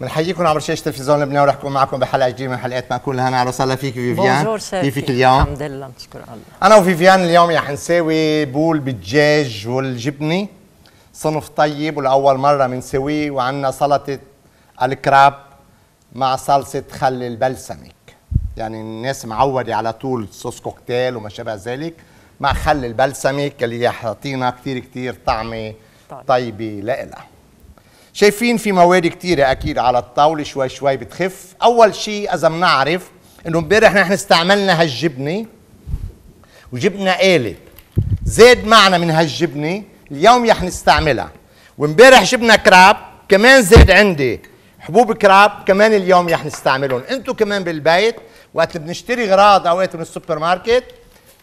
بنحييكم عبر شاشه تلفزيون لبنان، ورح نكون معكم بحلقه جديده من حلقات مأكولها. اهلا وسهلا فيك فيفيان، كيفك اليوم؟ الحمد لله نشكر الله. انا وفيفيان اليوم رح نساوي بول بالدجاج والجبنه، صنف طيب ولاول مره بنسويه، وعندنا سلطه الكراب مع صلصه خل البلسمك. يعني الناس معوده على طول صوص كوكتيل وما شابه ذلك مع خل البلسمك اللي حاطينها كثير كثير طعمه طيبه لإلها. شايفين في مواد كثيره اكيد على الطاوله، شوي شوي بتخف. اول شيء اذا بنعرف انه امبارح نحن استعملنا هالجبنه وجبنا قالب، زاد معنا من هالجبنه اليوم رح نستعملها، وامبارح جبنا كراب كمان زاد عندي حبوب كراب كمان اليوم رح نستعملهم. انتم كمان بالبيت وقت اللي بنشتري اغراض اوقات من السوبر ماركت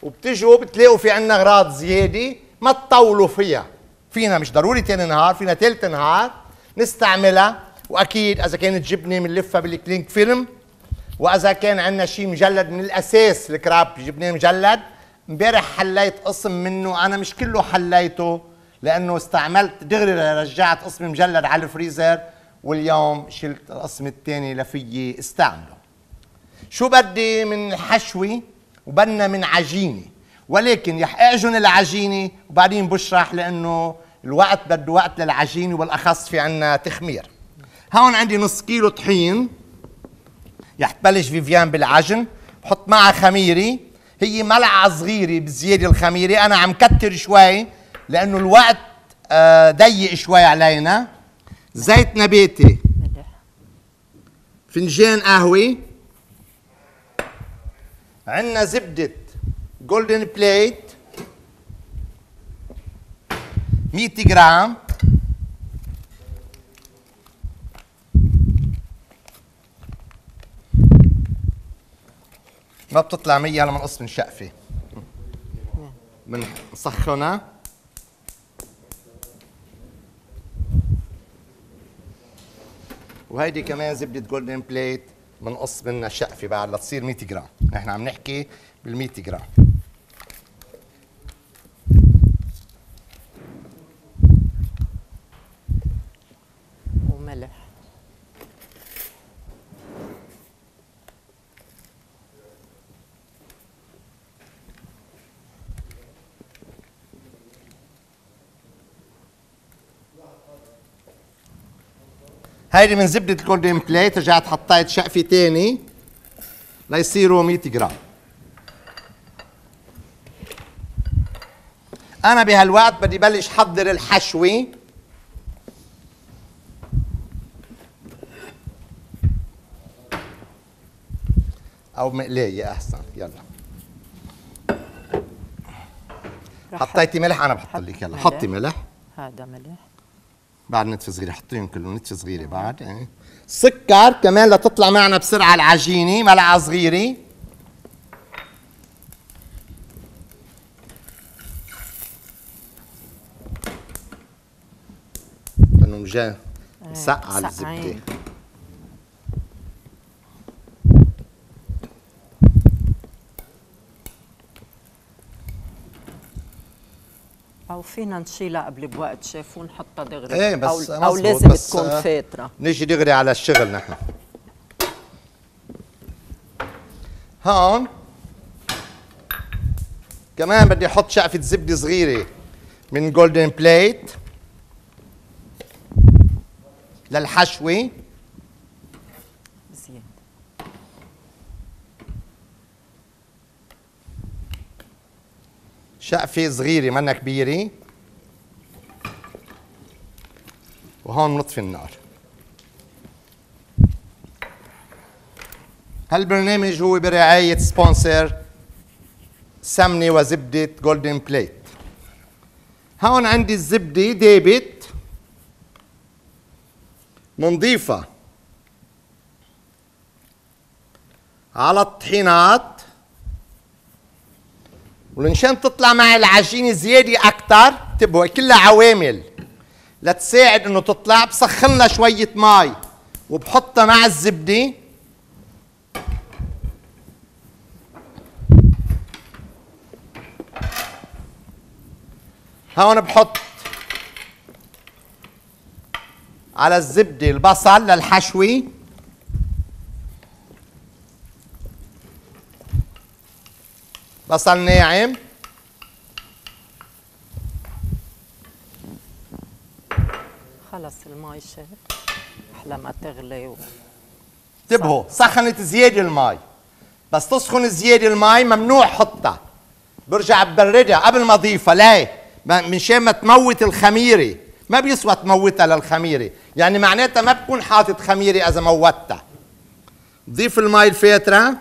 وبتجوا بتلاقوا في عندنا اغراض زياده ما تطولوا فيها، فينا مش ضروري ثاني نهار، فينا ثالث نهار نستعملها. واكيد اذا كانت جبنه بنلفها بالكلينك فيلم، واذا كان عندنا شيء مجلد من الاساس الكراب جبنه مجلد، امبارح حليت قسم منه، انا مش كله حليته لانه استعملت دغري رجعت قسم مجلد على الفريزر، واليوم شلت القسم الثاني لفيي استعمله. شو بدي من حشوه وبدنا من عجينه، ولكن رح اعجن العجينه وبعدين بشرح لانه الوقت بده وقت للعجينه، وبالاخص في عنا تخمير. هون عندي نص كيلو طحين رح تبلش فيفيان بالعجن، بحط معها خميره، هي ملعقه صغيره بزياده الخميره، انا عم كتر شوي لانه الوقت ضيق شوي علينا. زيت نباتي، فنجان قهوه، عندنا زبده جولدن بليت 100 جرام، ما بتطلع 100 لما نقص من شقفه، بنسخنها وهيدي كمان زبده جولدن بليت بنقص منها شقفه بعد لتصير 100 جرام، نحن عم نحكي بال 100 جرام. هيدي من زبدة الجولدن بليت، رجعت حطيت شقفة تاني ليصيروا 100 جرام. أنا بهالوقت بدي بلش حضر الحشوة. أو مقلاية أحسن، يلا. حطيتي ملح؟ أنا بحط لك، يلا حطي ملح. هذا ملح. بعد نتفة صغيرة، حطيهم كلهم نتفة صغيرة بعد، ايه. سكر كمان لتطلع معنا بسرعة العجينة، ملعقة صغيرة. لأنه مجال مسقع الزبدة. أو فينا نشيلها قبل بوقت شاف ونحطها دغري، ايه بس أو لازم تكون فاترة، نيجي دغري على الشغل نحن. هون كمان بدي أحط شقفة زبدة صغيرة من جولدن بليت للحشوة زيادة. شقفة صغيرة منا كبيرة، وهون نطفي النار. هالبرنامج هو برعاية سبونسر سمنة وزبدة جولدن بليت. هون عندي الزبدة دابت منضيفة على الطحينات، ولنشان تطلع معي العجينه زياده اكثر، تبقى كلها عوامل لتساعد انه تطلع، بسخن لها شويه مي وبحطها مع الزبده هون. بحط على الزبدة البصل للحشوي. بصل ناعم. خلص المي شيف احلى ما تغلي انتبهوا سخنت زياده المي، بس تسخن زياده المي ممنوع حطها، برجع ببردها قبل ما اضيفها. ليه؟ منشان ما تموت الخميره، ما بيسوى تموتها للخميره، يعني معناتها ما بتكون حاطط خميره اذا موتها. ضيف المي الفاتره.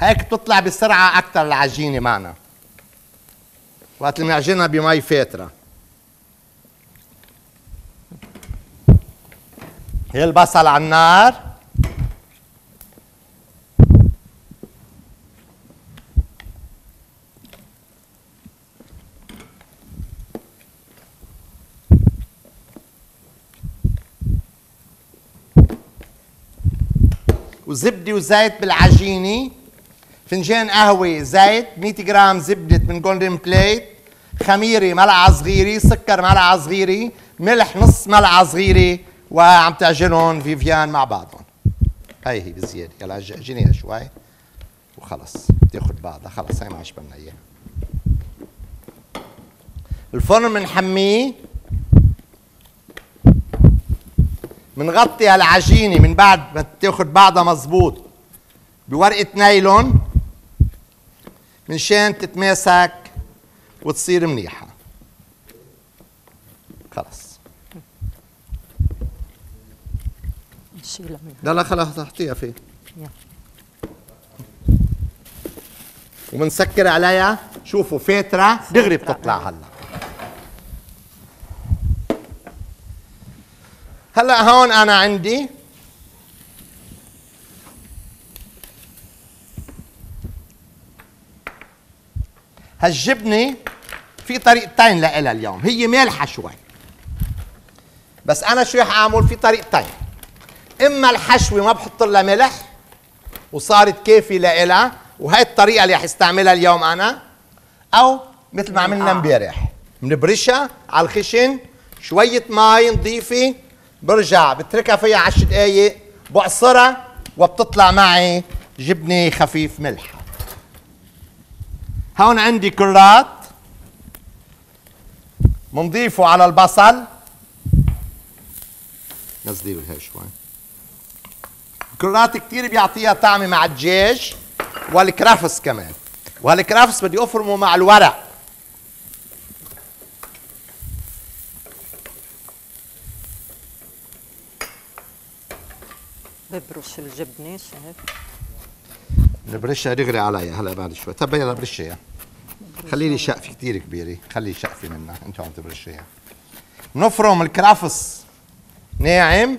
هيك بتطلع بسرعه اكثر العجينه معنا وقت اللي بنعجنها بمي فاتره. هي البصل على النار. وزبده وزيت بالعجينه. فنجان قهوة، زيت، 100 جرام زبدة من جولدن بليت، خميرة ملعقة صغيرة، سكر ملعقة صغيرة، ملح نص ملعقة صغيرة، وعم تعجنهم فيفيان مع بعضهم. هي بزيادة، يلا عجنيها شوي وخلص بتاخد بعضها، خلص هي ما عادش بدنا اياها. الفرن بنحميه، بنغطي هالعجينة من بعد ما بتاخد بعضها مظبوط بورقة نايلون منشان تتماسك وتصير منيحة. خلص نشيلها منها. لا لا خلص احطيها فيه. ومنسكر عليها، شوفوا فاترة دغري بتطلع هلا. هلا هون أنا عندي هالجبنه في طريقتين لها اليوم، هي مالحه شوي. بس انا شو رح اعمل؟ في طريقتين. اما الحشوه ما بحط لها ملح وصارت كافيه لها، وهي الطريقه اللي رح استعملها اليوم انا، او مثل ما عملنا امبارح، بنبرشها على الخشن، شويه مي نضيفه، برجع بتركها فيها 10 دقائق، بعصرها وبتطلع معي جبنه خفيف ملحه. هون عندي كرات منضيفه على البصل. نزليله هي شوي. الكرات كثير بيعطيها طعمه مع الدجاج والكرافس كمان، وهالكرافس بدي افرمه مع الورق. ببرش الجبنه شايف؟ نبرشها دغري عليها هلا بعد شوي. طب يلا برشيها، خلي لي شقفه كثير كبيره، خلي شقفه منها انت عم تبرشيها. نفرم الكرافس ناعم.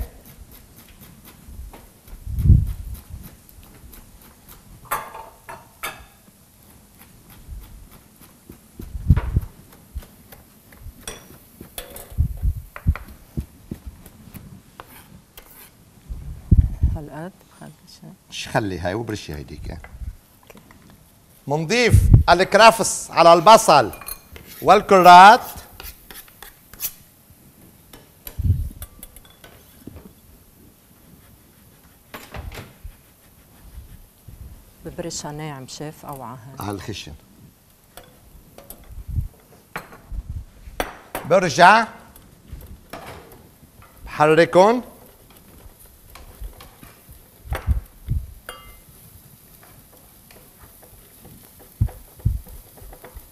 هالقد خلي هاي وبرشي هيديك. منضيف الكرافس على البصل والكرات. ببرشها ناعم شيف او على الخشن؟ برجع بحركن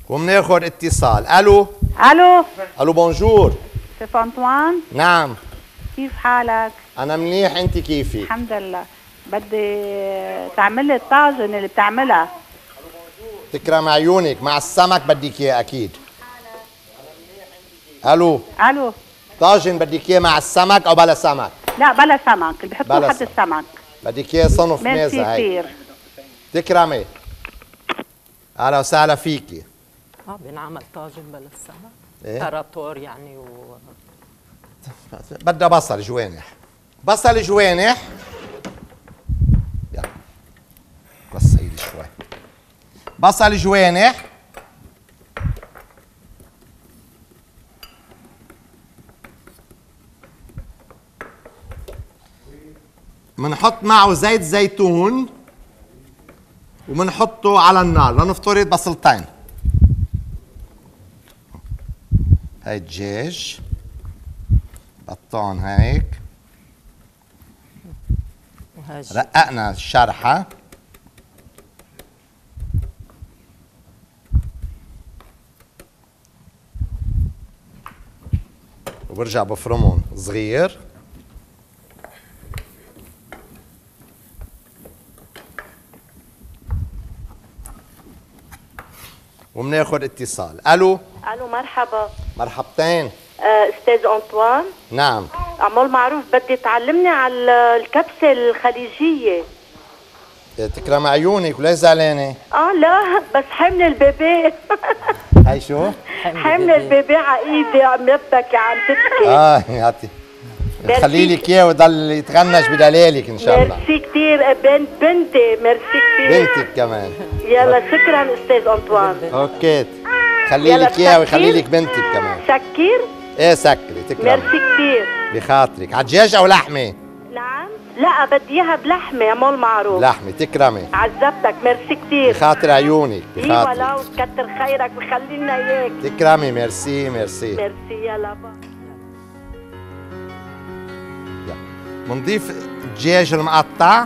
وبناخذ اتصال. الو الو الو بونجور شيف انطوان. نعم كيف حالك؟ انا منيح، انت كيفي؟ الحمد لله. بدي تعمل لي الطاجن اللي بتعملها. تكرم عيونك، مع السمك بدك اياه اكيد. الو الو طاجن بدك اياه مع السمك او بلا سمك؟ لا بلا سمك، اللي بحطوه حد السمك. بدك اياه صنف ميزه هيك. تكرمي، اهلا وسهلا فيكي. بنعمل طاجن بلا السمك. إيه؟ تراتور يعني بدها بصل جوانح. بصل جوانح. بصل جوانح، منحط معه زيت زيتون ومنحطه على النار لنفترض بصلتين. هاي الدجاج بطان هيك، رققنا الشرحة، وبرجع بفرمهم صغير. وبناخذ اتصال. الو. الو مرحبا. مرحبتين. استاذ انطوان. نعم. عمول معروف بدي تعلمني على الكبسه الخليجيه. تكرم عيونك وليه زعلانه؟ لا بس حمل البيبي. هي شو؟ حمل البيبي على ايدي عم يبكي عم تبكي. يعطي خلي لك اياه ويضل يتغنج بدلالك ان شاء الله. ميرسي كثير بنتي، ميرسي كثير بنتك كمان. يلا شكرا استاذ انطوان. اوكي خلي لك اياه ويخلي لك بنتك كمان. سكر؟ ايه سكري تكرم. ميرسي كثير بخاطرك. على دجاج او لحمه؟ نعم؟ لا بدي اياها بلحمه يا مول معروف. لحمه تكرمي. عزبتك ميرسي كثير. بخاطر عيونك بخاطرك. اي ولو تكتر خيرك وخلي لنا اياك. تكرمي ميرسي ميرسي. ميرسي يلا باي. منضيف الدجاج المقطع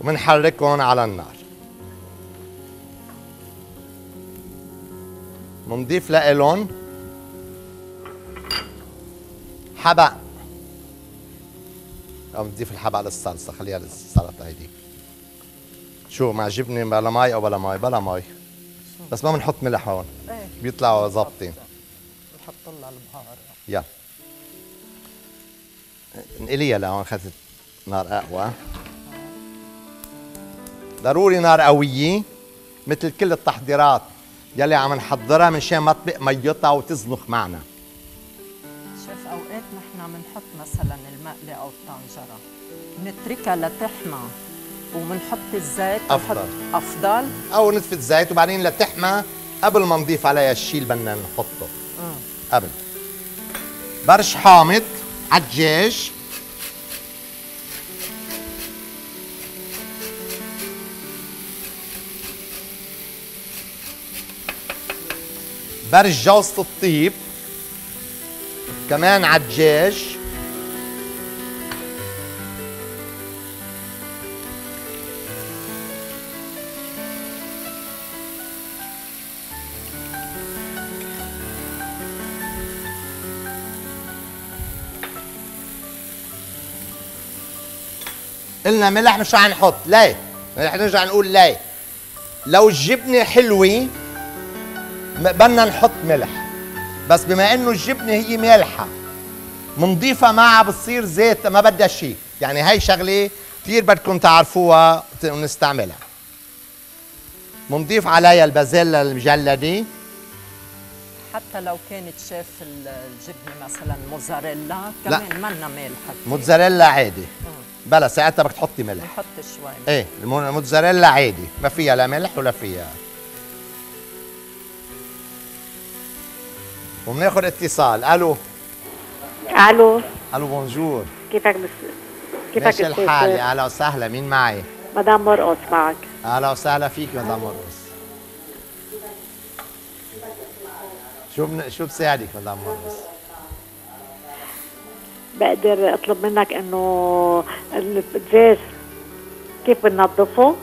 ومنحركهم على النار. منضيف لإلهم حبق، أو نضيف الحبة على الصلصة، خليها للسلطة هيدي. شو ما عجبني بلا مي أو بلا مي؟ بلا مي، بس ما بنحط ملح هون، بيطلعوا ظابطين. بنحط لها البهار. يلا انقليها لهون، خلت نار أقوى. ضروري نار قوية مثل كل التحضيرات يلي عم نحضرها منشان ما تطبق ميتها وتزنخ معنا. شوف أوقات نحن بنحط مثلا المقلة أو الطنجرة بنتركها لتحمى وبنحط الزيت أفضل. أفضل أو نتفت زيت وبعدين لتحمى قبل ما نضيف عليها الشيء اللي بدنا نحطه. قبل برش حامض على الدجاج برش جوزة الطيب كمان على الدجاج قلنا ملح مش رح نحط، ليه؟ رح نرجع نقول ليه؟ لو الجبنة حلوة بدنا نحط ملح، بس بما انه الجبنة هي مالحة منضيفها معها بتصير زيت ما بدها شيء، يعني هي شغلة كثير بدكم تعرفوها ونستعملها. منضيف عليها البازيلا المجلدة حتى لو كانت شاف الجبنة مثلا موزاريلا كمان منا مالحة. موزاريلا عادي. بلا ساعتها بدك تحطي ملح. بحط شوي. ايه الموتزاريلا عادي، ما فيها لا ملح ولا فيها. وبناخذ اتصال، الو. الو. الو بونجور. كيفك كيفك؟ ماشي الحال، اهلا وسهلا، مين معي؟ مدام مرقص معك. اهلا وسهلا فيك مدام مرقص. شو بساعدك مدام مرقص؟ بقدر اطلب منك انه الدجاج كيف بننظفه؟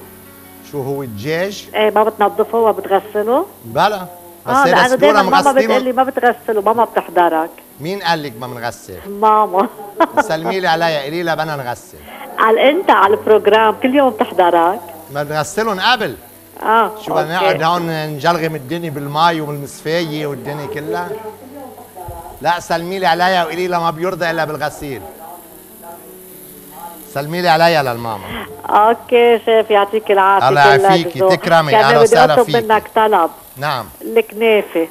شو هو الدجاج؟ ايه ما بتنظفه وبتغسله؟ بلا بس لانه دايما ماما بتقول لي ما بتغسله، ماما بتحضرك. مين قال لك ما بنغسل؟ ماما. سلمي لي عليها قولي لها بدنا نغسل. على انت على البروجرام كل يوم بتحضرك. ما بنغسلهم قبل. شو بدنا نقعد هون نجلغم الدنيا بالمي والمصفايه والدنيا كلها؟ لا سلمي لي عليها وقولي لها ما بيرضى الا بالغسيل. سلمي لي عليها للماما. اوكي شيف يعطيك العافيه. الله يعافيكي تكرمي. اهلا وسهلا فيك. بدي اطلب منك طلب. نعم. الكنافه.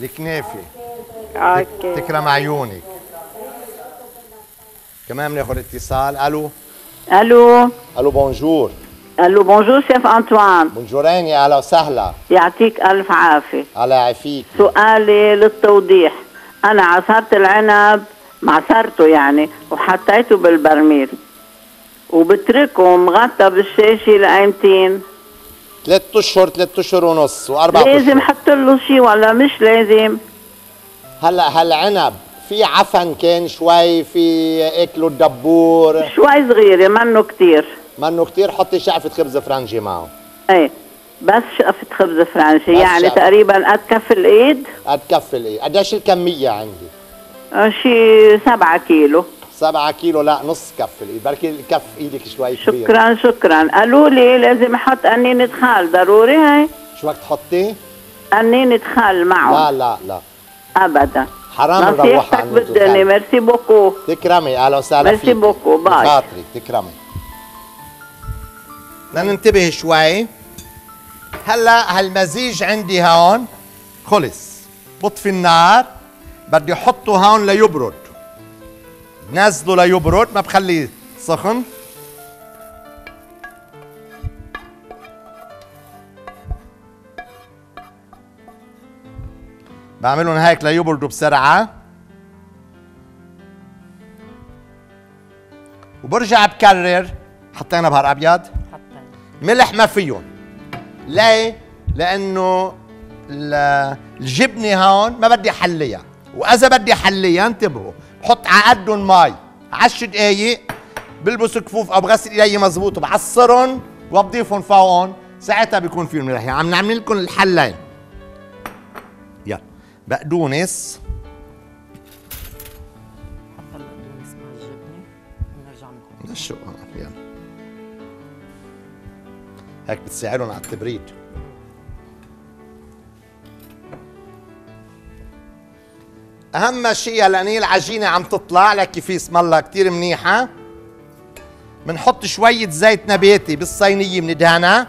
الكنافه. اوكي. تكرم عيونك. كمان بناخذ اتصال. الو. الو. الو بونجور. الو بونجور شيف انطوان. بونجورين، اهلا وسهلا. يعطيك الف عافيه. الله يعافيك. سؤالي للتوضيح، انا عصرت العنب معصرته يعني وحطيته بالبرميل وبتركه مغطى بالشاشه لقيمتين 3 اشهر 3 اشهر ونص واربع اشهر. لازم احط له شيء ولا مش لازم؟ هلا هالعنب في عفن كان شوي، في اكله الدبور شوي صغيره منه كثير، منه كثير. حطي شقفه خبز فرنجي معه. ايه بس شقفه خبز فرنجي يعني شقفة. تقريبا قد كف الايد. قد كف الايد. قديش الكميه عندي؟ شي 7 كيلو. 7 كيلو لا نص كف الايد، بركي كف ايدك شوي كبير. شكرا شكرا. قالوا لي لازم احط قنينة خال ضروري هي. شو بدك تحطي؟ قنينة خال معه. لا لا لا ابدا حرام نروح عنه. نصيحتك بالدنيا. ميرسي بوكو. تكرمي اهلا وسهلا فيك. ميرسي بوكو باي. خاطري تكرمي. بدنا ننتبه شوي. هلا هالمزيج عندي هون خلص، بطفي النار، بدي احطه هون ليبرد، نزله ليبرد، ما بخليه سخن. بعملهم هيك ليبردوا بسرعة وبرجع بكرر. حطينا بهار أبيض، حطينا ملح ما فيهم. ليه؟ لأنه الجبنة هون ما بدي أحليها، وإذا بدي أحليها انتبهوا بحط عقدهم مي 10 دقايق، بلبس كفوف أو بغسل إيدي مظبوط وبعصرهم وبضيفهم فوقهم، ساعتها بيكون فيهم ملح. يعني عم نعمل لكم الحلين. يلا بقدونس. حط البقدونس مع الجبنة ونرجع نكون شو. يلا هيك بتساعدهم على التبريد. أهم شيء لأني العجينة عم تطلع لك كيف الله كتير منيحة. بنحط شوية زيت نباتي بالصينية بندهنها.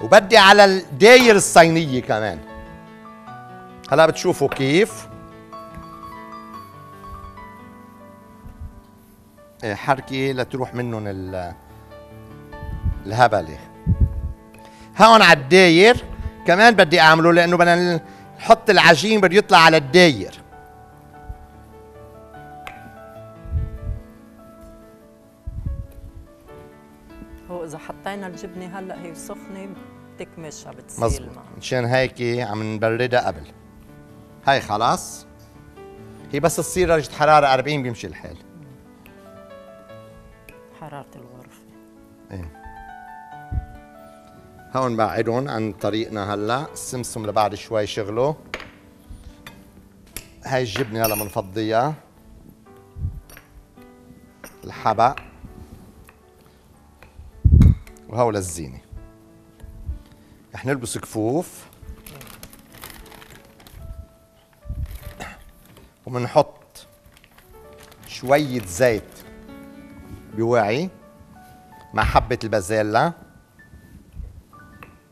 وبدي على الداير الصينية كمان. هلا بتشوفوا كيف. حركي لتروح منهم الهبلة. هون على الداير كمان بدي اعمله لانه بدنا نحط العجين بده يطلع على الداير. هو اذا حطينا الجبنه هلا هي سخنه بتكمشها بتصير مظبوط، مشان هيك عم نبردها قبل. هاي خلاص هي بس تصير درجه حراره 40 بيمشي الحال. حراره الغرفه. ايه هون بعدهم عن طريقنا. هلا السمسم لبعد شوي شغله. هاي الجبنه هلا بنفضيها، الحبق وهو للزينه. رح نلبس كفوف وبنحط شويه زيت بوعي مع حبه البازيلا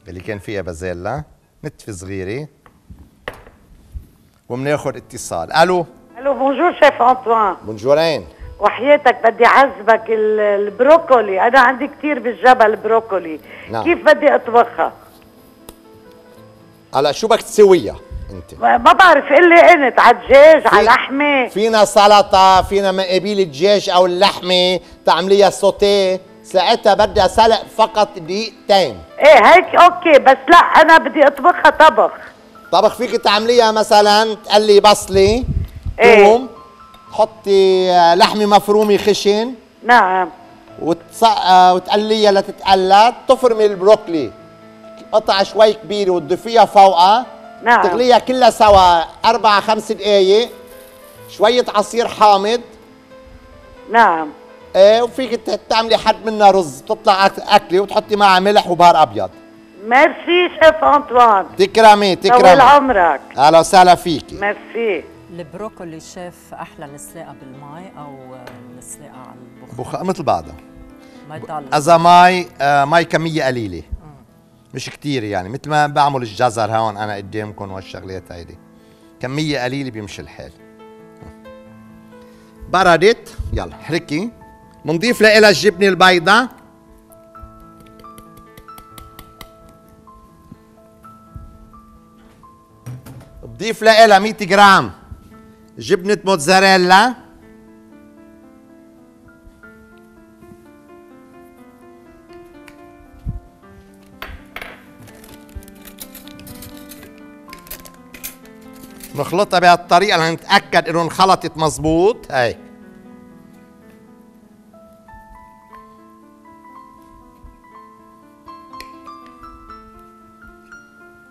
اللي كان فيها بازيلا، نتفه صغيره، وبناخذ اتصال. الو. الو بونجور شيف انطوان. بونجورين. وحياتك بدي اعذبك، البروكولي انا عندي كثير بالجبل بروكولي. نعم. كيف بدي اطبخها؟ هلا شو بدك تسويها انت؟ ما بعرف قل لي انت. على الدجاج، على اللحمه، فينا سلطه، فينا مقابيل الدجاج او اللحمه تعمليها سوتيه، ساعتها بدها سلق فقط دقيقتين. ايه هيك اوكي، بس لا انا بدي اطبخها طبخ. طبخ فيك تعمليها مثلا تقلي بصله، ثوم، تحطي لحمه مفرومه خشن. نعم. وتقليها لتتقلى، تفرمي البروكلي قطعه شوي كبيره وتضيفيها فوقها. نعم. تغليها كلها سوا 4 5 دقائق، شويه عصير حامض. نعم. وفيك تعملي حد منها رز، بتطلع اكله، وتحطي معها ملح وبهار ابيض. ميرسي شيف أنطوان. تكرمي تكرمي. طول عمرك. أهلا وسهلا فيكي. ميرسي. البروكولي شيف أحلى لسلاقة بالماء أو لسلاقة على البخار؟ بخار مثل بعضها. ما يطلع. إذا ماي كمية قليلة. مش كتير يعني، مثل ما بعمل الجزر هون أنا قدامكم والشغلات هيدي. كمية قليلة بيمشي الحال. بردت، يلا حركي. بنضيف لها الجبنة البيضاء. بضيف لها 100 جرام جبنة موتزاريلا، نخلطها بهالطريقة لنتأكد انه انخلطت مظبوط. هي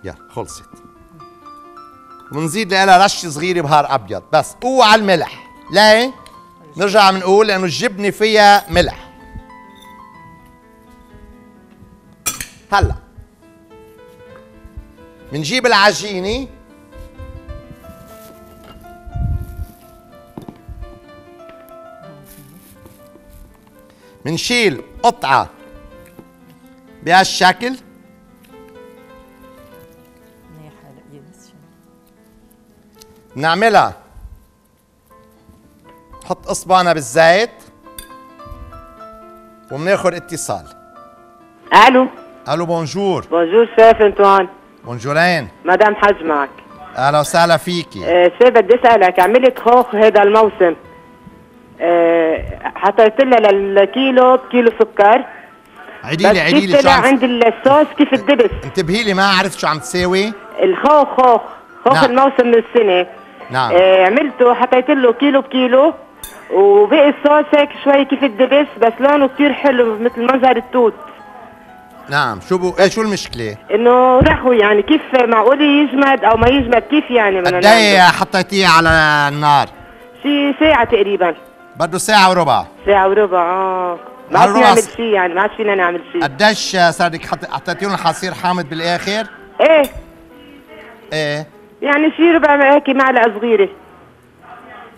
يلا خلصت. بنزيد لها رشة صغيرة بهار أبيض بس، اوعى الملح. ليه؟ نرجع بنقول لأنه الجبنة فيها ملح. هلا بنجيب العجينة، بنشيل قطعة بهالشكل بنعملها، نحط اصبعنا بالزيت وبناخذ اتصال. الو الو بونجور. بونجور شيف انتوان. بونجورين مدام حج معك. اهلا وسهلا فيكي. شيف بدي اسالك، عملت خوخ هذا الموسم، حطيت لها للكيلو بكيلو سكر. عديلي عديلي شو طلع عند الصوص كيف الدبس؟ انتبهي لي ما عرفت شو عم تساوي. الخوخ خوخ نعم. الموسم السنه نعم. عملته حطيت له كيلو بكيلو وبقي الصوص هيك شوي كيف الدبس بس لونه كثير حلو مثل منظر التوت. نعم شو ايه شو المشكله؟ انه رخو يعني، كيف معقول يجمد او ما يجمد؟ كيف يعني؟ قد ايه حطيتيه على النار؟ شي ساعه تقريبا. بده ساعة وربع. ساعة وربع اه. ما عاد فينا نعمل شيء يعني، ما عاد فينا نعمل شيء. قديش صار لك حطيتيهم الحصير حامض بالاخر؟ ايه ايه يعني شي ربع هيك معلقة صغيرة.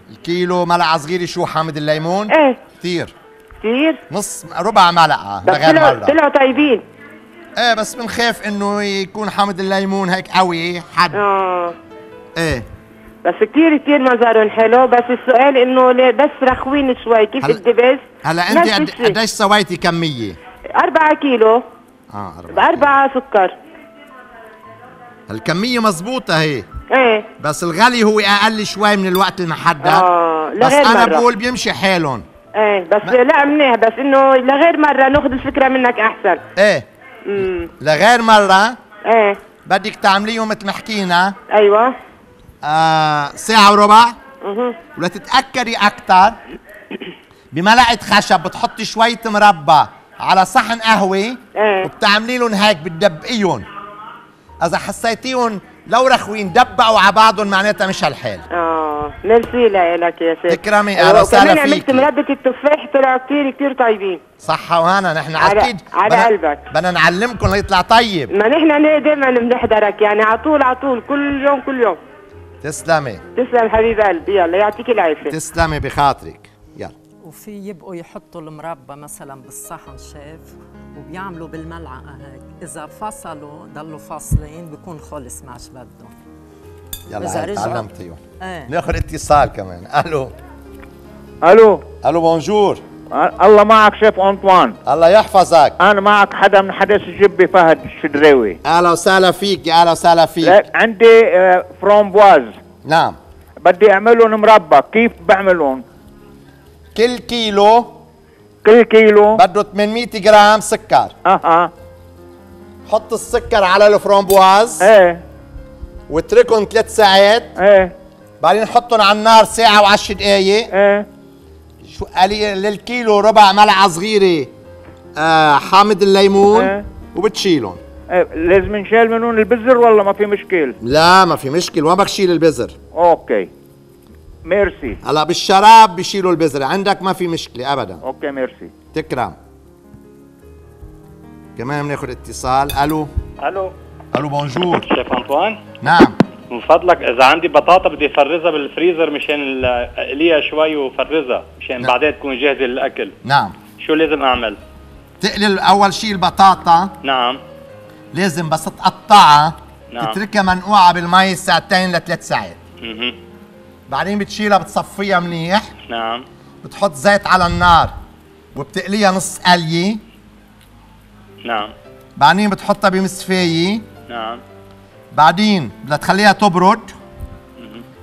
الكيلو معلقة صغيرة شو حامض الليمون؟ ايه كثير كثير؟ نص ربع معلقة لغير مرة. طلعوا طيبين. ايه بس بنخاف انه يكون حامض الليمون هيك قوي حد. اه ايه بس كثير كثير منظرهم حلو، بس السؤال انه ليه بس رخوين شوي كيف الدبس؟ هلا انت قديش سويتي كمية؟ 4 كيلو. اه 4 سكر. الكمية مضبوطة هي. ايه بس الغلي هو اقل شوي من الوقت المحدد. اه لغير مرة. بس انا بقول بيمشي حالهم. ايه بس لا منيح بس انه لغير مرة ناخذ الفكرة منك احسن. ايه لغير مرة. ايه بدك تعمليهم مثل ما حكينا. ايوه ساعة وربع. ولتتأكدي أكثر بملعقة خشب بتحطي شوية مربى على صحن قهوة وبتعملي لهم هيك بتدبقيهم. إذا حسيتيهم لو رخوين دبقوا على بعضهم معناتها مش هالحال. اه ميرسي لك يا سيدي. تكرمي اهلا وسهلا فيكي. عملت مربة التفاح طلعوا كثير كثير طيبين. صحة وهنا نحن أكيد على قلبك بدنا نعلمكم ليطلع طيب. ما نحن دائما بنحضرك يعني على طول على طول كل يوم كل يوم. تسلمي تسلم حبيب قلبي، يلا يعطيك العافيه. تسلمي بخاطرك يلا. وفي يبقوا يحطوا المربى مثلا بالصحن شيف وبيعملوا بالملعقه هيك، اذا فصلوا ضلوا فاصلين بكون خلص ما عادش بدهم. يلا تعلمتيهم. ناخذ اتصال كمان. الو الو الو بونجور. الله معك شيف أنطوان. الله يحفظك. انا معك حدا من حديث الجبه فهد الشدراوي. اهلا وسهلا فيك. اهلا وسهلا فيك. عندي فرامبواز. نعم بدي اعملهم مربى، كيف بعملهم؟ كل كيلو بده 800 جرام سكر. حط السكر على الفرامبواز واتركهم 3 ساعات. بعدين حطهم على النار ساعه و10 دقائق. شو للكيلو ربع ملعقه صغيره حامض الليمون وبتشيلهم. لازم نشيل منهم البذر ولا ما في مشكل؟ لا ما في مشكل، وما بدك تشيل البذر. اوكي ميرسي. هلا بالشراب بشيلوا البذر، عندك ما في مشكله ابدا. اوكي ميرسي تكرم. كمان بناخذ اتصال. الو الو. الو بونجور. شيف انطوان؟ نعم. من فضلك اذا عندي بطاطا بدي افرزها بالفريزر مشان اقليها شوي وفرزها مشان نعم. بعدين تكون جاهزه للاكل. نعم. شو لازم اعمل؟ تقلي اول شيء البطاطا. نعم. لازم بس تقطعها. نعم. تتركها منقوعه بالمي ساعتين لثلاث ساعات. اها. بعدين بتشيلها بتصفيها منيح. نعم. بتحط زيت على النار وبتقليها نص قليه. نعم. بعدين بتحطها بمصفايه. نعم. بعدين بدها تخليها تبرد.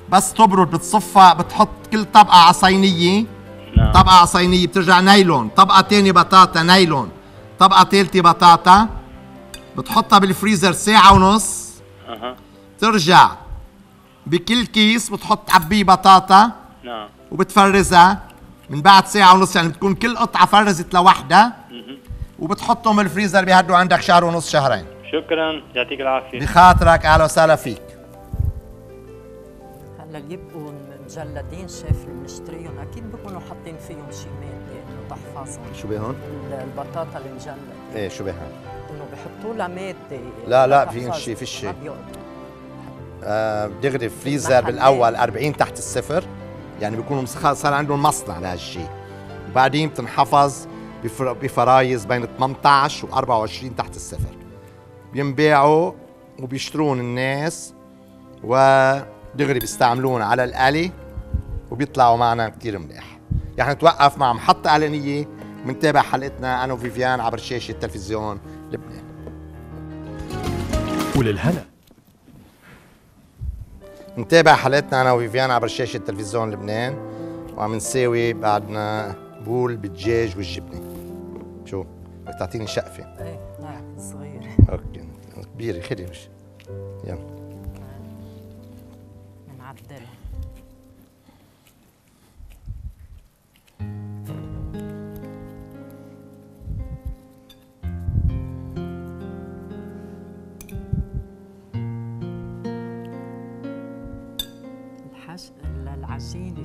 بس تبرد بتصفها، بتحط كل طبقه على صينيه. نعم. طبقه على صينيه بترجع نايلون، طبقه ثانيه بطاطا نايلون، طبقه ثالثه بطاطا، بتحطها بالفريزر ساعه ونص. اها. بترجع بكل كيس بتحط عبيه بطاطا. نعم. وبتفرزها من بعد ساعه ونص، يعني بتكون كل قطعه فرزت لوحدها. وبتحطهم بالفريزر بيهدوا عندك شهر ونص شهرين. شكرا يعطيك العافيه. بخاطرك، اهلا وسهلا فيك. هلا اللي بيبقوا مجلدين شاف اللي بنشتريهم اكيد بيكونوا حاطين فيهم شيء ماده تحفظهم. شو بهون؟ البطاطا اللي مجلد. ايه شو بهون؟ انه بحطوا لها ماده. لا لا في شيء في شيء. بتغرف فريزر بالاول 40 تحت الصفر، يعني بيكونوا صار عندهم مصنع لهالشيء. وبعدين بتنحفظ بفرايز بين 18 و 24 تحت الصفر. بينباعوا وبيشترون الناس ودغري بيستعملون على الآلة وبيطلعوا معنا كثير منيح. يعني نتوقف مع محطة إعلانية منتابع حلقتنا أنا وفيفيان عبر شاشة تلفزيون لبنان. وللهنا منتابع حلقتنا أنا وفيفيان عبر شاشة تلفزيون لبنان وعم نساوي بعدنا بول بالدجاج والجبنة. شو؟ بدك تعطيني شقفة؟ ايه نعم صغيرة. اوكي كبيرة خلي مش يلا نعدلها. العجينة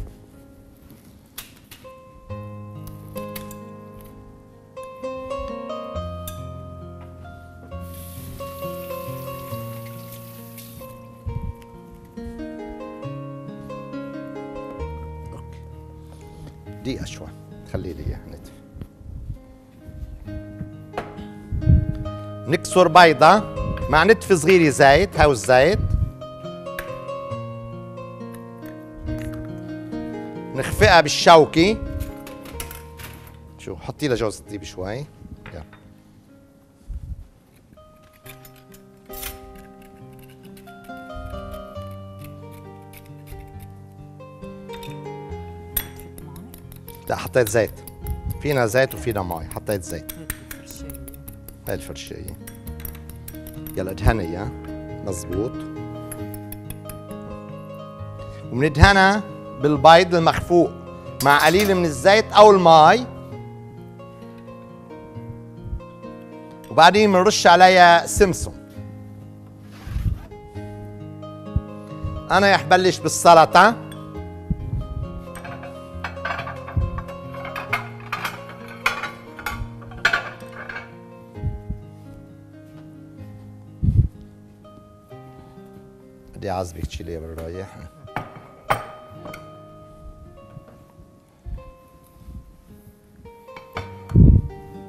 اوكي دقيقة شوي خلي لي اياها نتف. نكسر بيضة مع نتف صغيرة زيت. هاو الزيت نخفقها بالشوكة. شو حطي لها جوز الطيب شوي. يلا لا حطيت زيت، فينا زيت وفينا مي، حطيت زيت. هاي الفرشاية يلا ادهنيها مزبوط ومندهنها بالبيض المخفوق مع قليل من الزيت او الماء. وبعدين بنرش عليها سمسم. انا رح بلش بالسلطة. بدي اعزبك تشيليها بالرايح.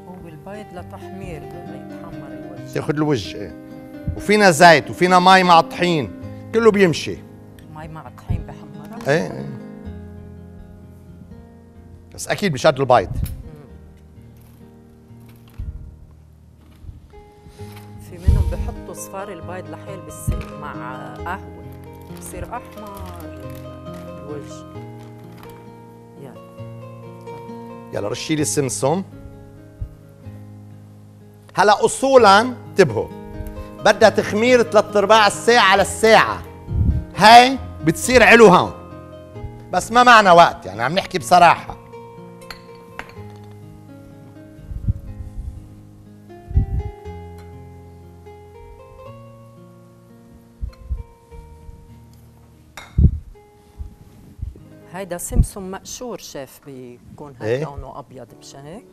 هو البيض لتحمير لما يتحمر الوجه ياخذ الوجه. ايه وفينا زيت وفينا مي مع الطحين كله بيمشي. مي مع الطحين بحمرها. ايه بس اكيد مش قد البيض. في منهم بحطوا صفار البيض لحيل بالسلق مع قهوة بصير أحمر الوجه. يلا يلا رشي لي السمسم. هلا أصولا انتبهوا بدها تخمير 3/4 الساعة للساعة. هاي بتصير علو هون بس ما معنا وقت، يعني عم نحكي بصراحة. هيدا سمسم مقشور شيف بيكون هيك إيه؟ لونه أبيض مش هيك؟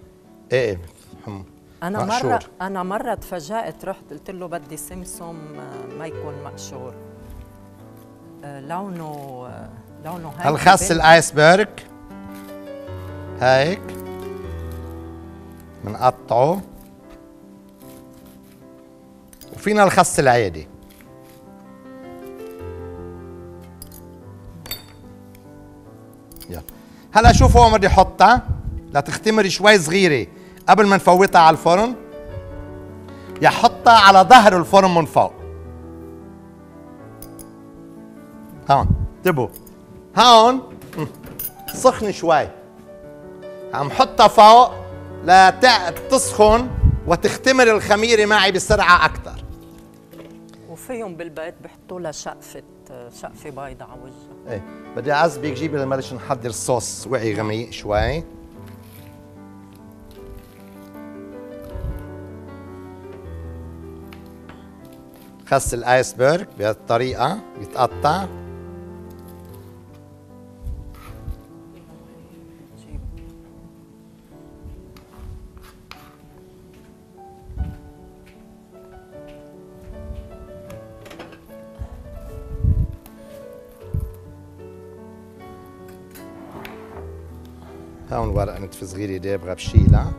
إيه حمو أنا مقشور. أنا مرة تفاجأت رحت قلت له بدي سمسم ما يكون مقشور لونه هيك الخس الآيسبرغ هيك بنقطعه وفينا الخس العادي يلا هلا شوفوا وين بدي احطها لتختمر شوي صغيره قبل ما نفوتها على الفرن يا حطها على ظهر الفرن من فوق هون انتبهوا هون سخن شوي عم حطها فوق لتسخن وتختمر الخميره معي بسرعه اكثر وفيهم بالبيت بحطوا لها شقفه بيضاء على وجهها ايه بدي اعذبك جيبي لمالش نحضر صوص وعي غميق شوي خس الايسبرغ بهذه الطريقه بيتقطع هون ورقة نتفة صغيرة دابغة بشيلها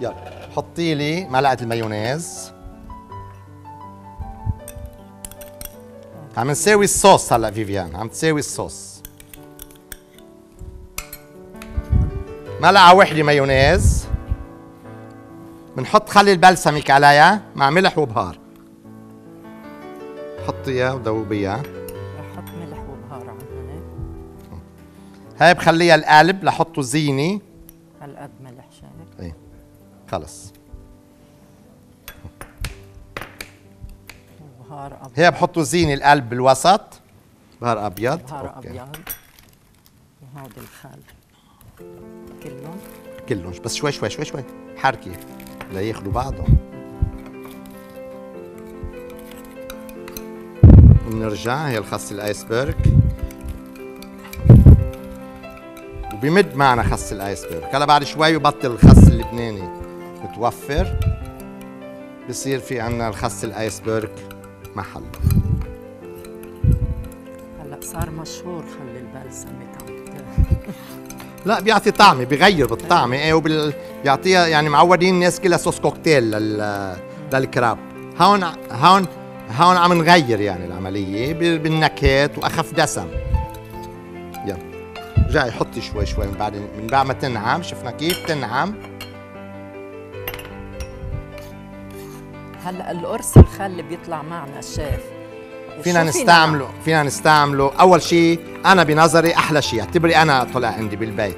يلا حطي لي ملعقة المايونيز عم نساوي الصوص هلا فيفيان عم تساوي الصوص ملعقة وحدة مايونيز بنحط خل البلسميك عليها مع ملح وبهار حطيها وذوبيها هاي بخليها القالب لحطه زينه هالقد ملح شايف؟ ايه خلص بهار ابيض هي بحطوا زينه القلب بالوسط بهار ابيض بهار ابيض وهذا الخال كلهم بس شوي حركي لياخذوا بعضهم ونرجع هي الخس الايسبرغ وبيمد معنا خس الايسبرغ، هلا بعد شوي ببطل الخس اللبناني متوفر بصير في عنا الخس الايسبرغ محله. هلا صار مشهور خلي البلسمك لا بيعطي طعمه بيغير بالطعمه ايه وبيعطيها يعني معودين الناس كلها صوص كوكتيل للكراب، هون عم نغير يعني العمليه بالنكهات واخف دسم. يلا رجعي حطي شوي من بعد ما تنعم شفنا كيف تنعم هلا القرص الخل بيطلع معنا شاف فينا نستعمله اول شيء انا بنظري احلى شيء اعتبري انا طلع عندي بالبيت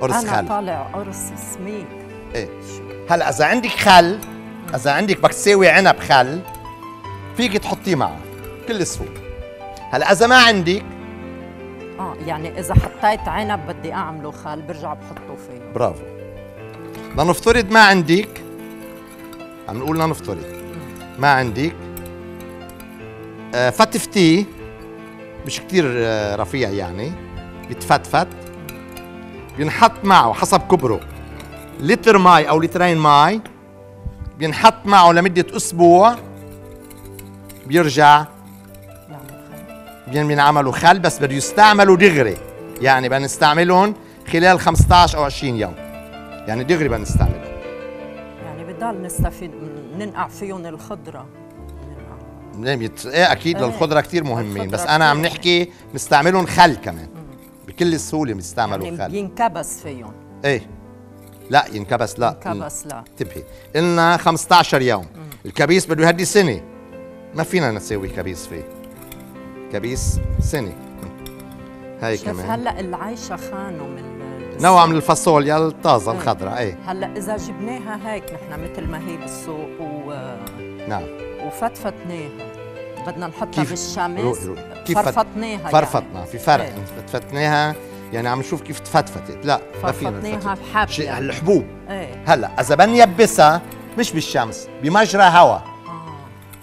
قرص خل انا طالع قرص سميك ايه هلا اذا عندك خل اذا عندك بدك تساوي عنب خل فيك تحطيه معه كل سهوله هلا اذا ما عندك يعني إذا حطيت عنب بدي أعمله خال برجع بحطه فيه برافو لنفترض ما عندك عم نقول لنفترض ما عندك فتفتيه مش كتير رفيع يعني بيتفتفت بينحط معه حسب كبره لتر ماي أو لترين ماي بينحط معه لمدة أسبوع بيرجع بينعملوا خل بس بده يستعملوا دغري يعني بنستعملهم خلال 15 أو 20 يوم يعني دغري بنستعملهم يعني بضل نستفيد ننقع فيهم الخضرة ايه أكيد الخضرة كتير مهمين بس أنا عم نحكي بنستعملهم خل كمان بكل سهولة بنستعملوا يعني خل ينكبس فيهم ايه لا ينكبس لا انتبهي قلنا 15 يوم الكبيس بده يهدي سنة ما فينا نسوي كبيس فيه كبيس سنة هاي كمان هلا العيشة خانوا من نوع من الفاصوليا الطازة الخضراء ايه هلا إذا جبناها هيك نحن مثل ما هي بالسوق نعم وفتفتناها بدنا نحطها بالشمس فرفتناها يعني. في فرق فتفتناها يعني عم نشوف كيف تفتفتت لا فرفتناها بحبة شيء الحبوب ايه هلا إذا بنيبسها مش بالشمس بمجرى هواء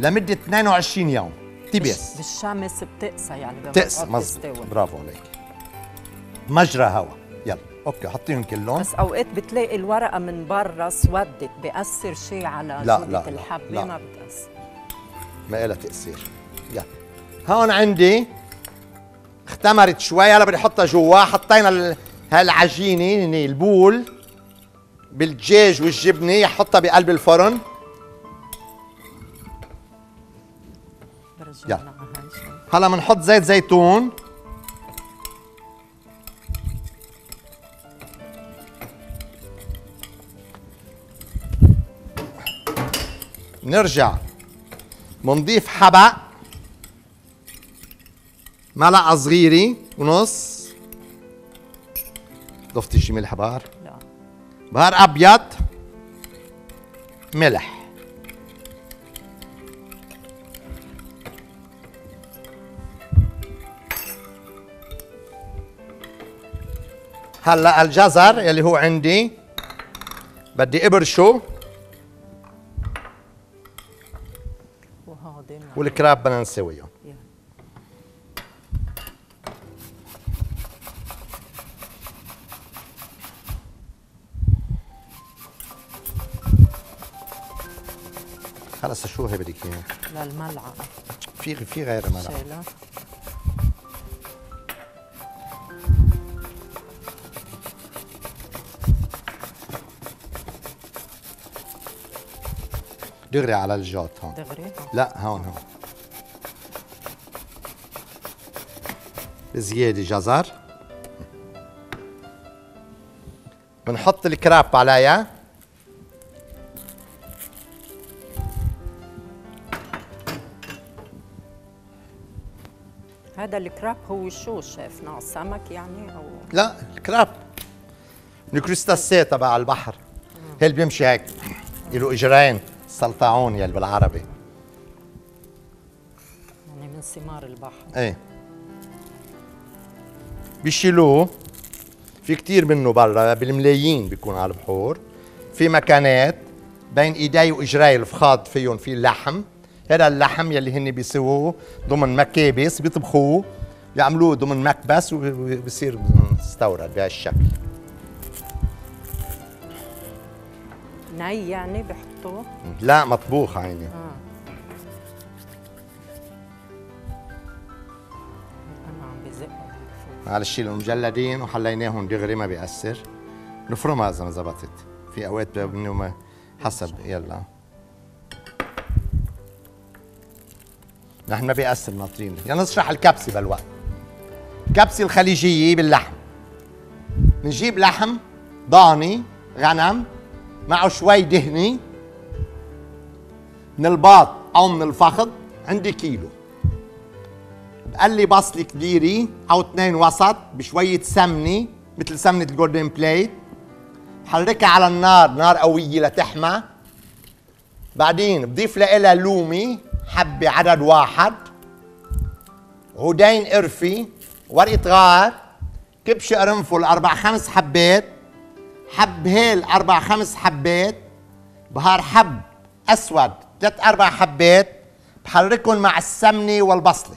لمده 22 يوم تبس بالشمس بتقسى يعني بتقسى مظبوط. برافو عليك. مجرى هواء. يلا اوكي حطيهم كلهم. بس اوقات بتلاقي الورقه من برا سودت، بأثر شيء على جودة الحبة؟ لا ما بتأثر، ما لها تأثير. يلا هون عندي اختمرت شوي، هلا بدي احطها جوا. حطينا هالعجينه البول بالدجاج والجبنه، حطها بقلب الفرن. يلا هلا بنحط زيت زيتون، نرجع منضيف حبق ملعقة صغيرة ونص. ضفتي شي ملح بقر؟ لا. بقر أبيض، ملح، هلا الجزر يلي هو عندي بدي ابرشه، والكراب بدنا نسويهم. خلص شو هي بدك اياه؟ للملعقة. في غير ملعقة. دغري على الجاط هون. دغري؟ لا هون زيادة جزر. بنحط الكراب عليها. هذا الكراب هو شو شيف؟ نوع سمك يعني او؟ لا الكراب الكروستاسيه تبع البحر، هي اللي بيمشي هيك له اجرين، السلطعون يلي بالعربي، يعني من ثمار البحر. ايه بيشيلوه، في كثير منه برا بالملايين بيكون على البحور، في مكانات بين ايدي واجري الفخاض فيهم في اللحم. هذا اللحم يلي هن بيسووه ضمن مكابس، بيطبخوه بيعملوه ضمن مكبس وبصير مستورد بهالشكل. ني يعني بحطوه؟ لا مطبوخ عيني. انا عم بزقهم معلش المجلدين وحليناهم دغري ما بيأثر. نفرمها اذا ما زبطت، في اوقات بنوم حسب. يلا نحن ما بيأثر ناطرين، يعني نشرح الكبسة بالوقت. الكبسة الخليجية باللحم، بنجيب لحم ضاني غنم معه شوي دهني من الباط أو من الفخذ، عندي كيلو. بقلي بصلة كبيرة أو اثنين وسط بشوية سمنة مثل سمنة الجولدن بليت، بحركها على النار، نار قوية لتحمى. بعدين بضيف لها لومي حبة عدد واحد، عودين قرفة، ورقة غار، كبشة قرنفل 4-5 حبات، حب هيل 4-5 حبات، بهار حب أسود 3-4 حبات. بحركهم مع السمنة والبصلة،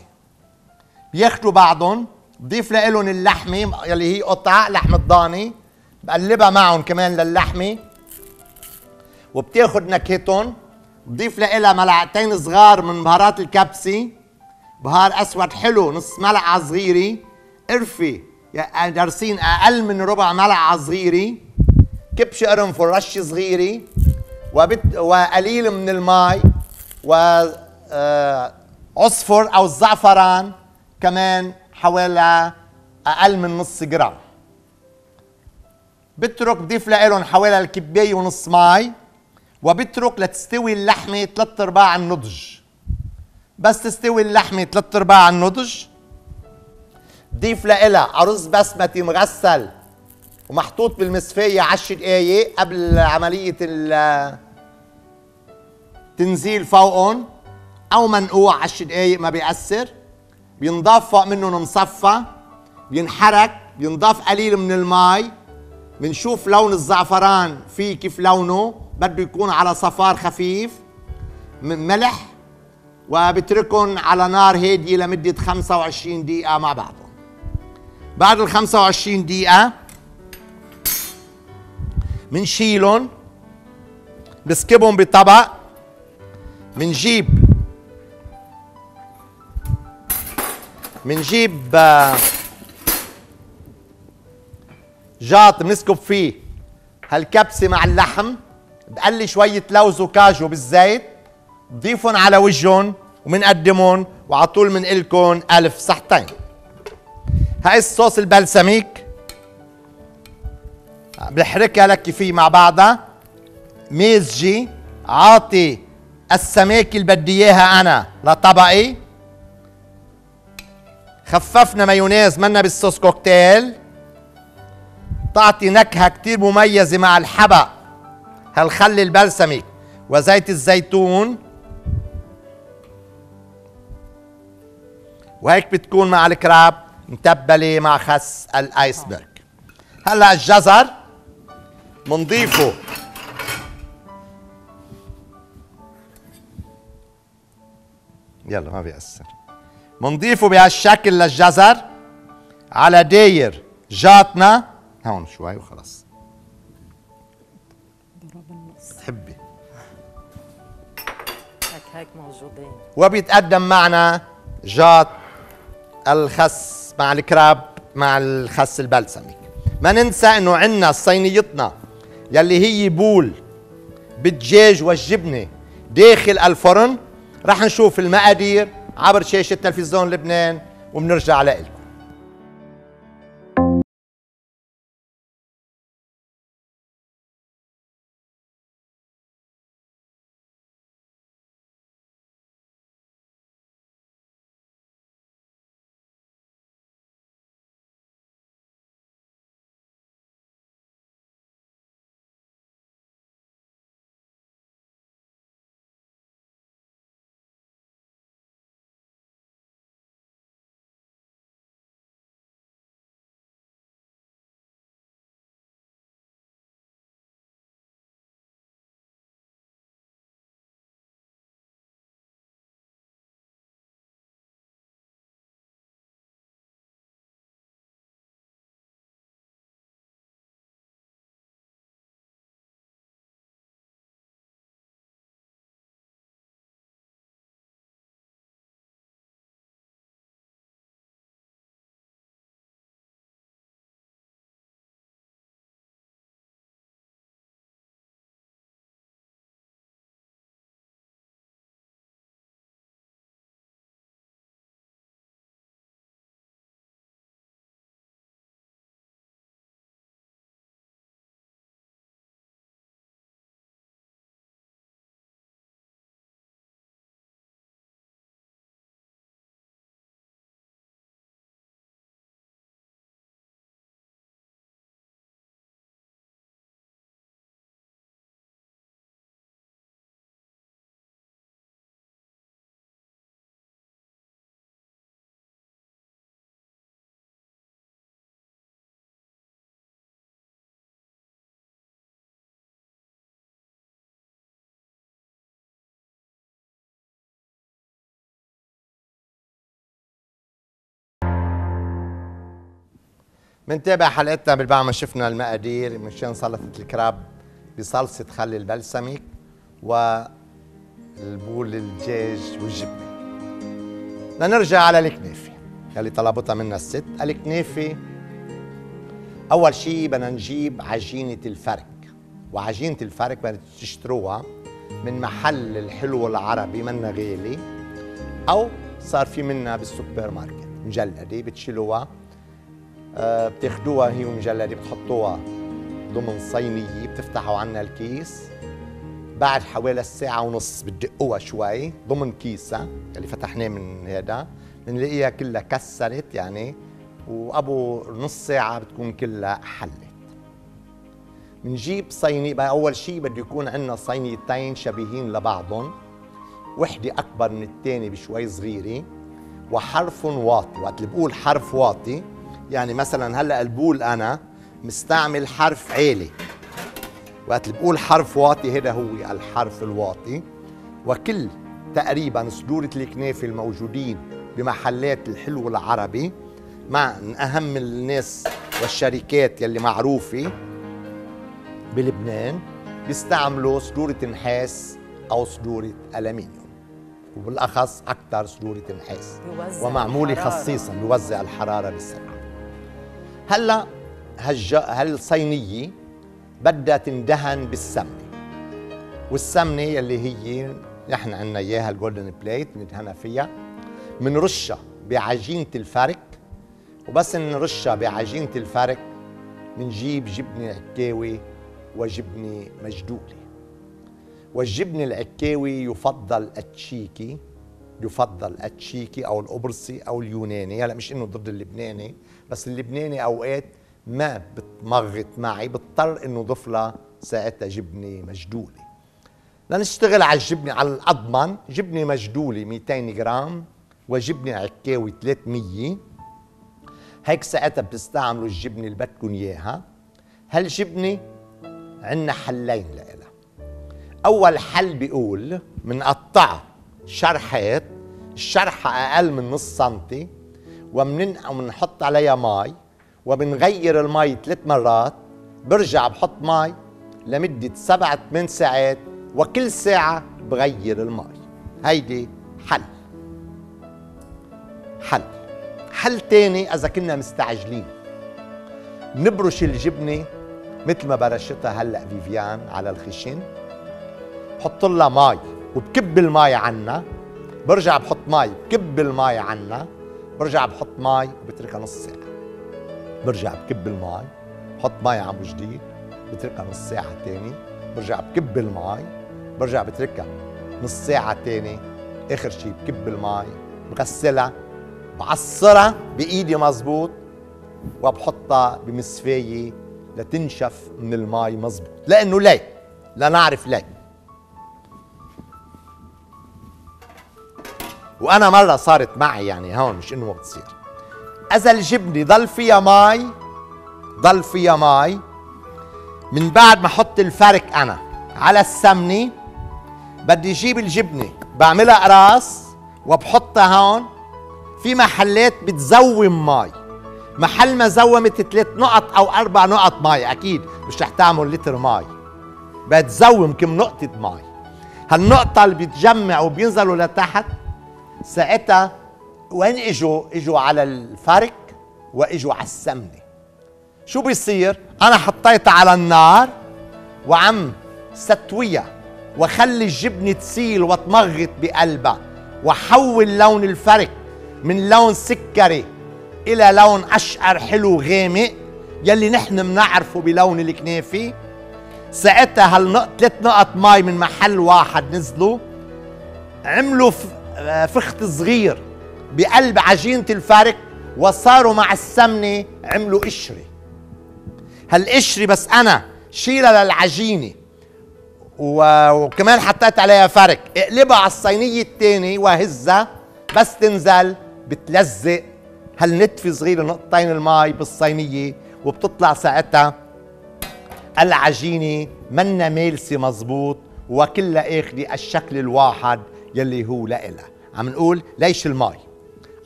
بياخدوا بعضهم. بضيف لهم اللحمة يلي هي قطع لحمة ضاني، بقلبها معهم كمان للحمة وبتاخد نكهتهم. بضيف لها ملعقتين صغار من بهارات الكبسة، بهار أسود حلو نص ملعقة صغيرة، قرفة دارسين أقل من ربع ملعقة صغيرة، كبشة قرنفل رشة صغيرة، وقليل من الماء، وعصفر أو الزعفران كمان حوالي أقل من نص جرام. بترك بضيف لهم حوالي الكباية ونص ماء، وبترك لتستوي اللحمة 3/4 النضج. بس تستوي اللحمة 3/4 النضج، ضيف لها أرز بسمتي مغسل ومحطوط بالمصفية 10 دقايق قبل عملية التنزيل فوقهم، أو منقوع 10 دقايق ما بيأثر. بينضاف فوق منهم مصفى، بينحرك، بينضاف قليل من الماء. بنشوف لون الزعفران فيه كيف لونه، بده يكون على صفار خفيف. ملح وبتركهم على نار هاديه لمده 25 دقيقه مع بعضهم. بعد ال 25 دقيقه بنشيلهم، بنسكبهم بطبق، بنجيب جاط بنسكب فيه هالكبسه مع اللحم، بقلي شويه لوز وكاجو بالزيت، بضيفهم على وجهن وبنقدمهم، وعلى طول بنقلكن الف صحتين. هاي الصوص البلسميك بحركها لك فيه مع بعضها مزجي، عاطي السماكه اللي بدي اياها انا لطبقي. خففنا مايونيز، منا بالصوص كوكتيل، تعطي نكهه كتير مميزه مع الحبق هالخل البلسميك وزيت الزيتون. وهيك بتكون مع الكراب متبله مع خس الايسبرغ. هلا الجزر منضيفه يلا ما بيأثر، منضيفه بهالشكل للجزر على داير جاتنا هون شوي وخلص. ضرب النص بتحبي هيك موجودين. وبيتقدم معنا جات الخس مع الكراب مع الخس البلسميك. ما ننسى انه عندنا صينيتنا يلي هي بول بالدجاج والجبنه داخل الفرن، رح نشوف المقادير عبر شاشة تلفزيون لبنان وبنرجع لكم. منتابع حلقتنا بالبعد ما شفنا المقادير مشان سلطة الكراب بصلصة خل البلسميك والبول الدجاج والجبنة. لنرجع على الكنافة اللي طلبتها منا الست. الكنافة أول شيء بدنا نجيب عجينة الفرك، وعجينة الفرك بدنا تشتروها من محل الحلو العربي، منا غالي، أو صار في منها بالسوبر ماركت مجلدة، بتشيلوها بتاخدوها هي ومجلدة، بتحطوها ضمن صينية، بتفتحوا عنها الكيس، بعد حوالي الساعة ونص بتدقوها شوي ضمن كيسة اللي فتحناه من هذا، بنلاقيها كلها كسرت يعني، وأبو نص ساعة بتكون كلها حلت. بنجيب صينية، أول شيء بده يكون عندنا صينيتين شبيهين لبعضهم، وحدة أكبر من الثانية بشوي صغيرة، وحرف واطي. وقت اللي بقول حرف واطي يعني مثلا هلا البول انا مستعمل حرف عالي، وقت اللي بقول حرف واطي هذا هو الحرف الواطي، وكل تقريبا صدورة الكنافة الموجودين بمحلات الحلو العربي، مع أهم الناس والشركات يلي معروفة بلبنان بيستعملوا صدورة نحاس أو صدورة ألمنيوم، وبالأخص أكثر صدورة نحاس، ومعمولة خصيصا بيوزع الحرارة بسرعة. هلا هالصينية بدها تندهن بالسمنة، والسمنة يلي هي نحن عندنا إياها الجولدن بليت بندهنها فيها، بنرشها بعجينة الفرك، وبس نرشها بعجينة الفرك بنجيب جبنة عكاوي وجبنة مجدولة. والجبنة العكاوي يفضل التشيكي، يفضل التشيكي أو القبرصي أو اليوناني. هلا مش إنه ضد اللبناني، بس اللبناني أوقات ما بتمغط معي، بضطر إنه ضف لها ساعتها جبنة مجدولة. لنشتغل على الجبنة على الأضمن، جبنة مجدولة 200 جرام وجبنة عكاوي 300. هيك ساعتها بتستعملوا الجبنة اللي بدكم إياها. هالجبنة عندنا حلين لإلها. أول حل بيقول بنقطعها شرحات، الشرحة أقل من نص سنتي، وبنحط عليها مي، وبنغير المي 3 مرات، برجع بحط مي لمدة 7-8 ساعات، وكل ساعة بغير المي. هيدي حل تاني إذا كنا مستعجلين. بنبرش الجبنة مثل ما برشتها هلا فيفيان على الخشن، بحط لها مي وبكب المي عنا، برجع بحط مي بكب المي عنا، برجع بحط مي وبتركها نص ساعة، برجع بكب المي بحط مي عم جديد، بتركها نص ساعة تاني، برجع بكب المي، برجع بتركها نص ساعة تاني، آخر شي بكب المي، بغسلها، بعصرها بإيدي مزبوط، وبحطها بمصفاية لتنشف من المي مزبوط. لأنه ليه؟ لنعرف ليه. وأنا مرة صارت معي، يعني هون مش إنه بتصير، إذا الجبنة ضل فيها مي من بعد ما أحط الفرك أنا على السمنة، بدي أجيب الجبنة بعملها قراص وبحطها هون. في محلات بتزوم مي، محل ما زومت 3 نقط أو 4 نقط مي، أكيد مش رح تعمل لتر مي، بتزوم كم نقطة مي. هالنقطة اللي بتجمع وبينزلوا لتحت، ساعتها وين اجوا على الفرك واجوا على السمنة. شو بيصير؟ أنا حطيتها على النار وعم ستويها وخلي الجبنة تسيل وتمغط بقلبها، وحول لون الفرك من لون سكري إلى لون أشقر حلو غامق يلي نحن بنعرفه بلون الكنافة. ساعتها هالنقط 3 نقط مي من محل واحد نزلوا، عملوا فخت صغير بقلب عجينة الفرك، وصاروا مع السمنة عملوا قشرة. هالقشرة بس أنا شيلها للعجينة وكمان حطيت عليها فرك، اقلبها على الصينية الثانية وهزها، بس تنزل بتلزق هالنتفة صغيرة نقطتين المي بالصينية، وبتطلع ساعتها العجينة منا مالسة مظبوط، وكلها اخذة الشكل الواحد يلي هو لإلها. عم نقول ليش المي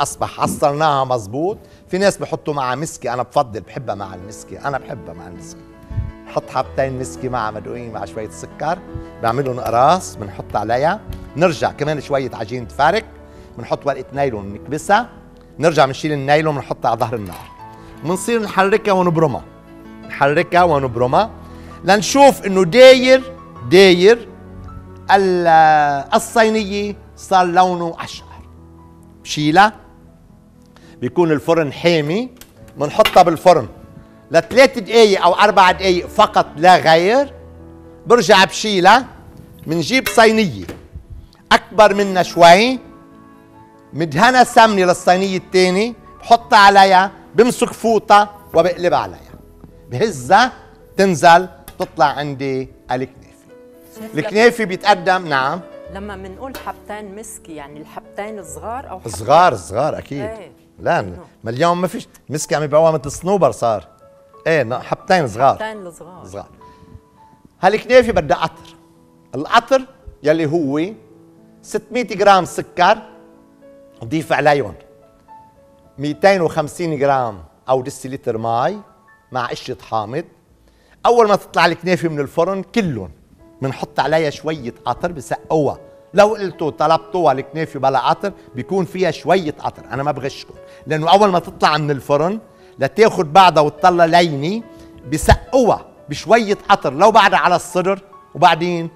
أصبح عصرناها مظبوط. في ناس بحطوا معها مسكة، أنا بفضل بحبها مع المسكة، أنا بحبها مع المسكة، بحط حبتين مسكة مع مدقوقين مع شوية سكر، بعملهم قراص بنحط عليها، نرجع كمان شوية عجينة فرك، بنحط ورقة نايلون نكبسها، نرجع بنشيل النايلون بنحطها على ظهر النار، بنصير نحركها ونبرمها لنشوف إنه داير الصينية صار لونه أشقر. بشيلها، بيكون الفرن حامي، بنحطها بالفرن ل3 دقايق أو 4 دقايق فقط لا غير. برجع بشيلها، بنجيب صينية أكبر منها شوي مدهنة سمنة للصينية الثانية، بحطها عليها، بمسك فوطة وبقلبها عليها، بهزها، تنزل، تطلع عندي الكنافة بيتقدم. نعم، لما بنقول حبتين مسكي يعني الحبتين صغار أو صغار أكيد. ايه. لا ما اليوم ما فيش مسكي، عم يبيعوها مثل الصنوبر صار. ايه حبتين صغار، حبتين صغار. هالكنافة بدها قطر، القطر يلي هو 600 جرام سكر ضيف عليهم 250 جرام او دسلتر ماء مع قشرة حامض. اول ما تطلع الكنافه من الفرن كلهم بنحط عليها شويه قطر بسقوها. لو قلتوا طلبتوها الكنافه بلا قطر بيكون فيها شويه قطر، انا ما بغشكم، لانه اول ما تطلع من الفرن لتاخد بعضها وتطلع لينه بسقوها بشويه قطر، لو بعدها على الصدر وبعدين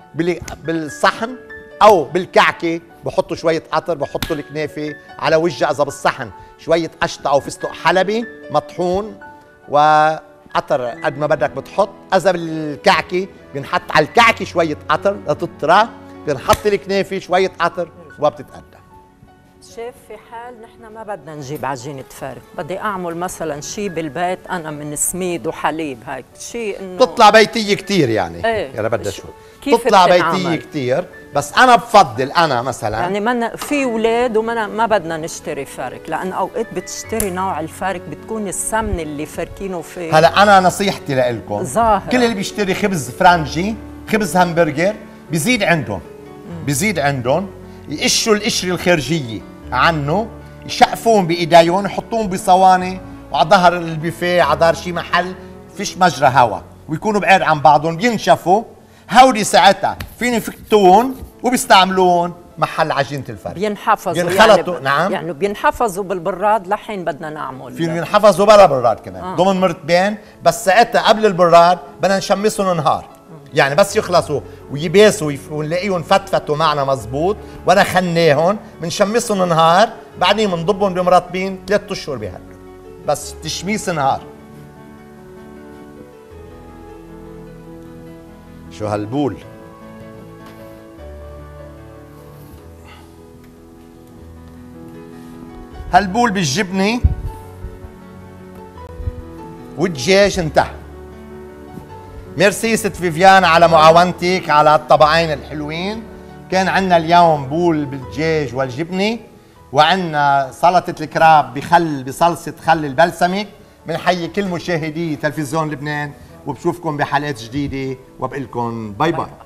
بالصحن او بالكعكه بحطوا شويه قطر، بحطوا الكنافه على وجهها اذا بالصحن شويه قشطه او فستق حلبي مطحون وقطر قد ما بدك بتحط، اذا بالكعكه بنحط على الكعكه شويه قطر لتطرى، بنحط الكنافه شويه قطر وبتتقدم. شاف في حال نحن ما بدنا نجيب عجينه فرق، بدي اعمل مثلا شيء بالبيت انا من سميد وحليب هيك شيء انه تطلع بيتيه كثير يعني. ايه انا بدي اشوف تطلع بيتيه كثير، بس انا بفضل انا مثلا يعني ما في اولاد وما ما بدنا نشتري فرق، لان اوقات بتشتري نوع الفرق بتكون السمنه اللي فركينه فيه. هلا انا نصيحتي لكم ظاهر كل اللي بيشتري خبز فرنجي خبز همبرجر بيزيد عندهم يقشوا القشره الخارجيه عنه، يشقفون بايديهم يحطوهم بصواني وعلى ظهر البوفيه على ظهر شي محل فيش مجرى هواء ويكونوا بعيد عن بعضهم بينشفوا، هودي ساعتها فين يفكتوهم وبيستعملوهم محل عجينه الفرق. بينحفظوا يعني نعم يعني بينحفظوا بالبراد لحين بدنا نعمل فيهم ينحفظوا بلا براد كمان ضمن مرتبين، بس ساعتها قبل البراد بدنا نشمسهم نهار يعني بس يخلصوا ويباسوا ونلاقيهم فتفتوا معنا مزبوط وانا خناهم بنشمسهم نهار، بعدين بنضبهم بمرطبين 3 اشهر بيهدوا، بس تشميس نهار. شو هالبول هالبول بالجبنه والدجاج. انتهى. ميرسي ست فيفيان على معاونتك على الطبقين الحلوين. كان عندنا اليوم بول بالدجاج والجبنه، وعندنا سلطه الكراب بصلصه خل البلسمك. بنحيي كل مشاهدي تلفزيون لبنان وبشوفكم بحلقات جديده وبقول لكم باي باي.